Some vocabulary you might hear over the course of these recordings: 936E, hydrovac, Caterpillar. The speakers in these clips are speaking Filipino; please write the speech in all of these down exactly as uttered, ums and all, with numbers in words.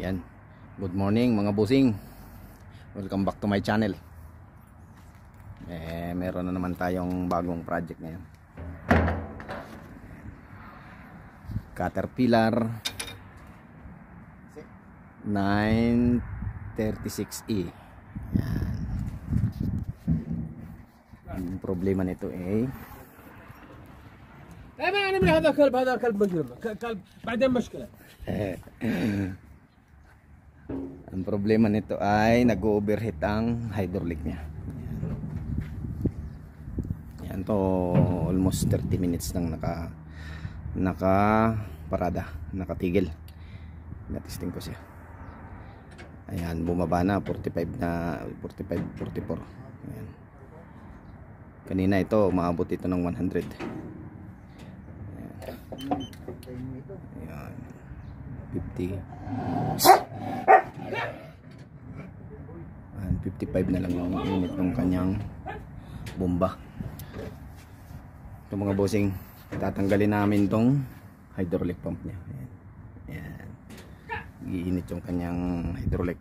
Yan. Good morning mga busing. Welcome back to my channel. Eh, meron na naman tayong bagong project ngayon. Caterpillar nine thirty-six E. Yan. Ang problema nito eh ما أنا من هذا الكلب هذا الكلب مجرم كلب بعدين مشكلة. Ang problema nito ay nag-overheat ang hydraulic niya. Yan to almost thirty minutes nang naka naka parada, nakatigil. Natesting ko siya. Ayan, bumaba na forty-five na forty-five forty-four. Ayan. Kanina ito umaabot ito ng one hundred. Ayan, fifty and fifty-five na lang yung init ng kanyang bomba. Ito mga bossing, tatanggalin namin tong hydraulic pump nya. Ayan, iinit yung kanyang hydraulic,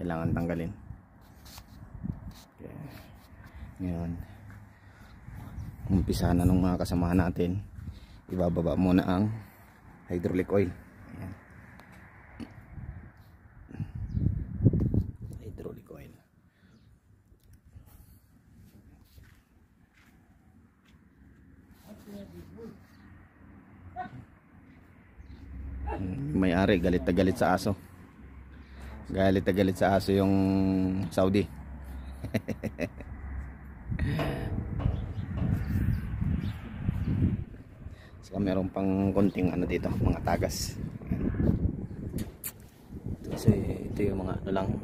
kailangan tanggalin. Ayan, umpisa na nung mga kasama natin, ibababa muna ang hydraulic oil. Ayan. Hydraulic oil. May-ari galit na galit sa aso. Galit na galit sa aso yung Saudi. So, meron pang konting ano dito, mga tagas. Kasi ito yung mga ano lang, uh,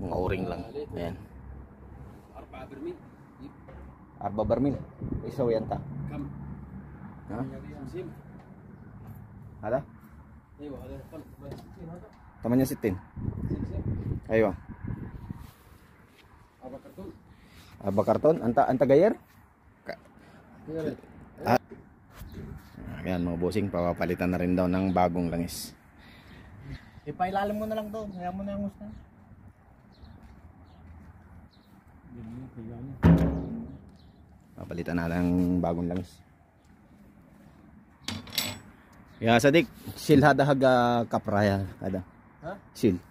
mga o-ring lang. Ayan. Arba Bermin. Arba Bermin. Isaw yan ta. Kam. Ha? Sim. Ada? Aywa, ada. Tamannya sitin. Aywa. Arba karton. Arba karton. Anta, anta gayer? At, ayan mga bossing, papapalitan na rin daw ng bagong langis. Ipailalim mo na lang daw, kaya mo na yung gusto. Papalitan na ng bagong langis. Ya sadik, sil hada haga kapraya kada. Ha? Sil.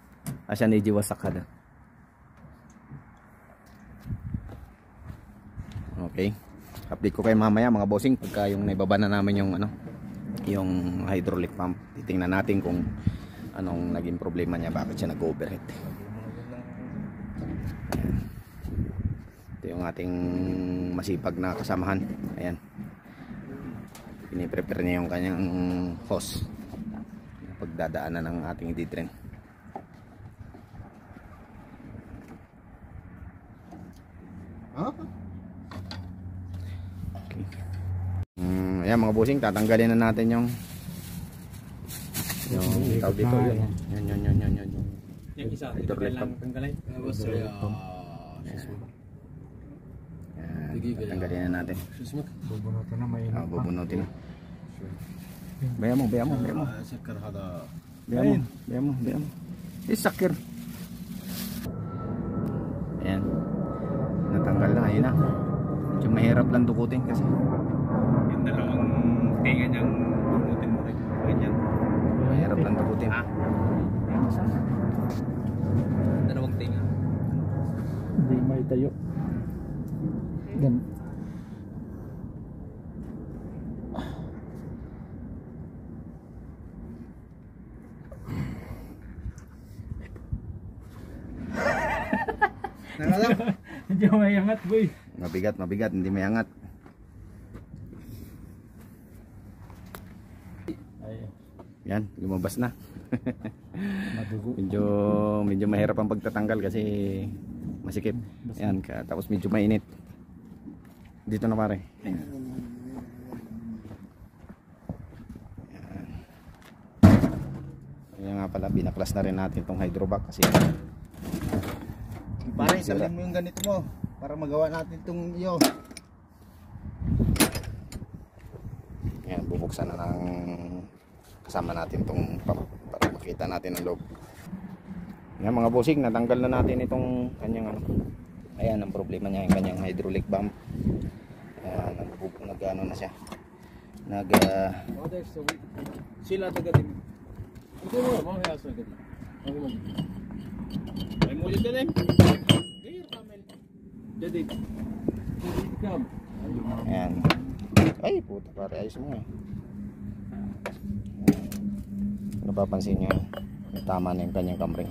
Asya ni jiwasak kada. Okay. Update ko kayo mamaya mga bossing pagka yung naibaba na namin yung ano, yung hydraulic pump. Titingnan natin kung anong naging problema niya, bakit siya nag-overheat. Ito yung ating masipag na kasamahan. Ayan. Piniprepare niya yung kanyang hose na pagdadaanan ng ating D-train. Huh? Ayan mga bossing, tatanggalin na natin yung yung tawag dito, yun yun yun yun yun yun yun yung isa, ito kailangan tanggalin. Tatanggalin na natin, bubunutin na, may bubunutin na. Baya mo, baya mo, baya mo, baya mo, baya mo, baya mo isakir. Ayan, natanggal na, ayun na. Yung mahirap lang dukutin kasi yung dalawang tinga niyang dukutin mo rin. Ganyan. Mahirap lang dukutin. Ha? Dalawang tinga. Hindi may tayo. Ganyan. Nakalap. Hindi mayangat, boy. Mabigat, mabigat, hindi mayangat. Yan, lumabas na. Medyo, medyo mahirap ang pagtatanggal kasi masikip. Yan, tapos medyo mainit. Dito na pare. Yan. Kaya nga pala, binaklas na rin natin itong hydrovac kasi pare, salin mo yung ganito mo para magawa natin itong iyo. Ayan, bubuksan na ng kasama natin itong para, para makita natin ang loob. Yan mga bossing, natanggal na natin itong kanyang ano. Ayan ang problema niya, yung kanyang hydraulic pump. Ayan, nag ano na siya. Nag uh, sila tagadim. Ito mo, mga hayas na gadim. Ano mo? Ay mo dito din. Gear camel. Dede. Cam. Ayan. Ay puta pare, ayos mo eh. Napapansin nyo, tama na yung kanyang camring.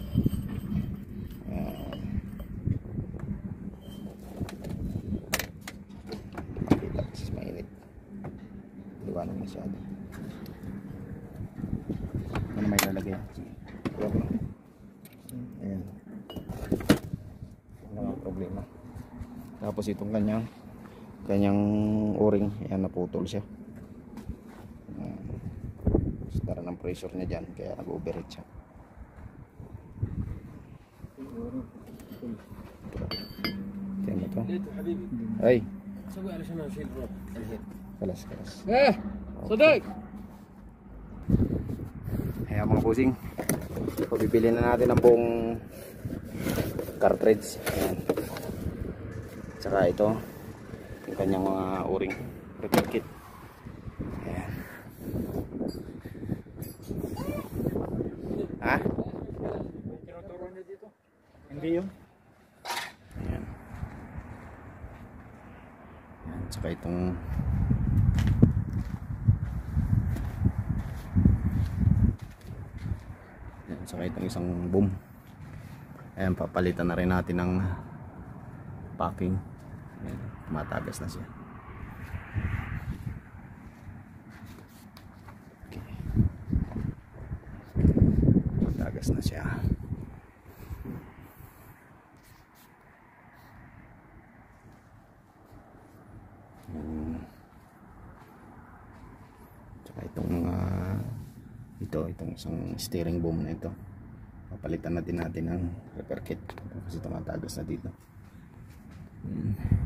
Makita kasi mainit, liwanag masyado. Ano may lalagay? Ayan, ano ang problema. Tapos itong kanyang kanyang o-ring, ayan, naputol siya. Tara ng pressure niya dyan, kaya nag-overheat siya. Tiyan mo ito. Ay! Kalas, kalas. Eh! Saday! Ayan mga pusing, pabibili na natin ang buong cartridge. Ayan. Tsaka ito, yung kanyang mga o-ring repair kit. Ayan. Ha? Tinuturo niya dito? Hindi yun. Ayan. Ayan. Tsaka itong Ayan. Tsaka itong isang boom. Ayan, papalitan na rin natin ng packing. Ayan. Matagas na siya. Na siya. Hmm. Tsaka itong uh, ito, itong isang steering boom na ito. Papalitan natin natin ng repair kit kasi tumatagas na dito. Hmm.